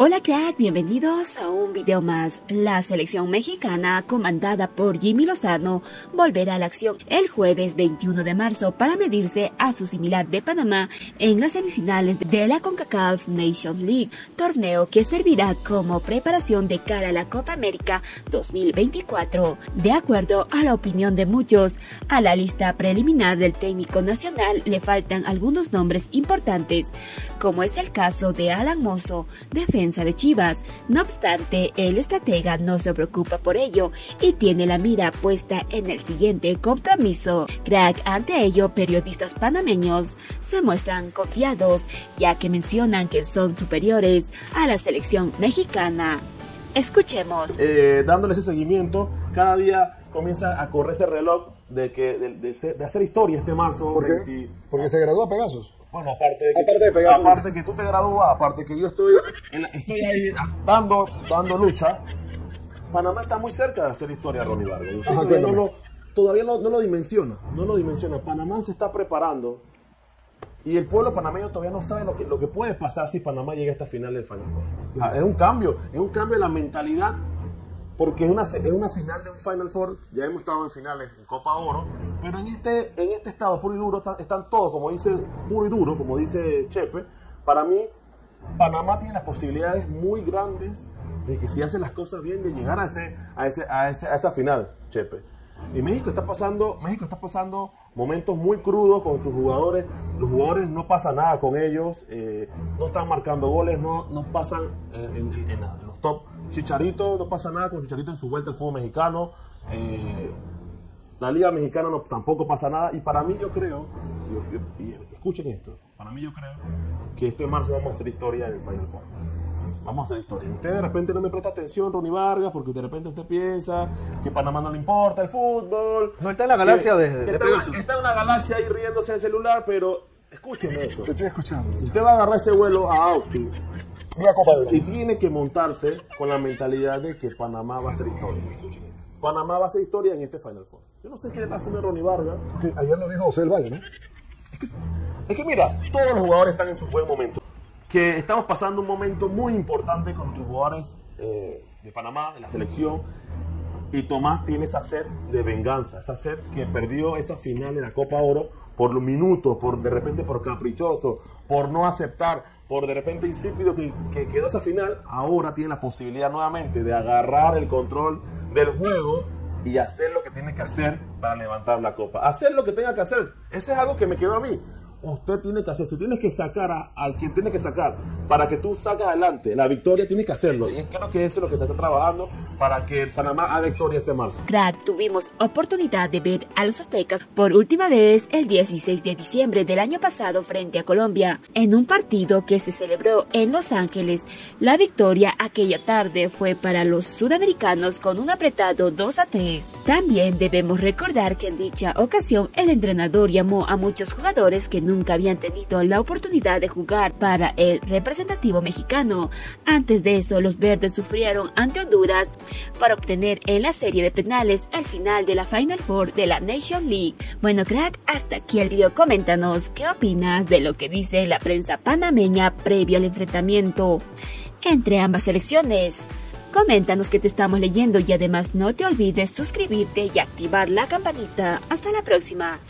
Hola crack, bienvenidos a un video más. La selección mexicana comandada por Jimmy Lozano volverá a la acción el jueves 21 de marzo para medirse a su similar de Panamá en las semifinales de la Concacaf Nations League, torneo que servirá como preparación de cara a la Copa América 2024. De acuerdo a la opinión de muchos, a la lista preliminar del técnico nacional le faltan algunos nombres importantes, como es el caso de Alan Mozo, defensa de Chivas. No obstante, el estratega no se preocupa por ello y tiene la mira puesta en el siguiente compromiso. Crack, ante ello, periodistas panameños se muestran confiados, ya que mencionan que son superiores a la selección mexicana. Escuchemos. Dándoles ese seguimiento, cada día comienza a correr ese reloj de hacer historia este marzo. ¿Por qué? 20... Porque se graduó a Pegasus. Bueno, aparte de que tú te gradúas, aparte que yo estoy ahí dando lucha, Panamá está muy cerca de hacer historia, Ronnie Vargas. Ajá, todavía no lo dimensiona, Panamá se está preparando y el pueblo panameño todavía no sabe lo que puede pasar si Panamá llega a esta final del Final Four. Ah, es un cambio en la mentalidad, porque es una final de un Final Four. Ya hemos estado en finales en Copa Oro, pero en este estado puro y duro están todos, como dice Chepe. Para mí, Panamá tiene las posibilidades muy grandes de que si hace las cosas bien, de llegar a esa final, Chepe. Y México está pasando momentos muy crudos con sus jugadores. Los jugadores no pasa nada con ellos, no están marcando goles, no pasan en los top. Chicharito, no pasa nada con Chicharito en su vuelta al fútbol mexicano. La Liga Mexicana tampoco pasa nada. Y para mí, escuchen esto, para mí yo creo que este marzo vamos a hacer historia en el Final Four. Vamos a hacer historia. Usted de repente no me presta atención, Ronnie Vargas, porque de repente usted piensa que Panamá no le importa el fútbol. No está en la galaxia está en una galaxia ahí riéndose en el celular, pero escúcheme eso. Te estoy escuchando. Usted va a agarrar ese vuelo a Austin y tiene que montarse con la mentalidad de que Panamá va a hacer historia. Panamá va a hacer historia en este Final Four. Yo no sé qué le está haciendo Ronnie Vargas. Porque ayer lo dijo José del Valle, ¿no? Es que mira, todos los jugadores están en su buen momento. Que estamos pasando un momento muy importante con nuestros jugadores de Panamá, de la selección, y Tomás tiene esa sed de venganza, esa sed que perdió esa final de la Copa Oro por los minutos, de repente por caprichoso, por no aceptar, por de repente insípido que quedó esa final. Ahora tiene la posibilidad nuevamente de agarrar el control del juego y hacer lo que tiene que hacer para levantar la copa, hacer lo que tenga que hacer. Eso es algo que me quedó a mí. Usted tiene que hacer, si tienes que sacar al quien tiene que sacar, para que tú saques adelante la victoria, tienes que hacerlo. Y creo que eso es lo que se está trabajando para que Panamá haga victoria este marzo. Crack, tuvimos oportunidad de ver a los aztecas por última vez el 16 de diciembre del año pasado frente a Colombia, en un partido que se celebró en Los Ángeles. La victoria aquella tarde fue para los sudamericanos con un apretado 2-3. También debemos recordar que en dicha ocasión el entrenador llamó a muchos jugadores que nunca habían tenido la oportunidad de jugar para el representativo mexicano. Antes de eso, los verdes sufrieron ante Honduras para obtener en la serie de penales al final de la Final Four de la Nation League. Bueno crack, hasta aquí el video. Coméntanos qué opinas de lo que dice la prensa panameña previo al enfrentamiento entre ambas selecciones. Coméntanos que te estamos leyendo y además no te olvides suscribirte y activar la campanita. Hasta la próxima.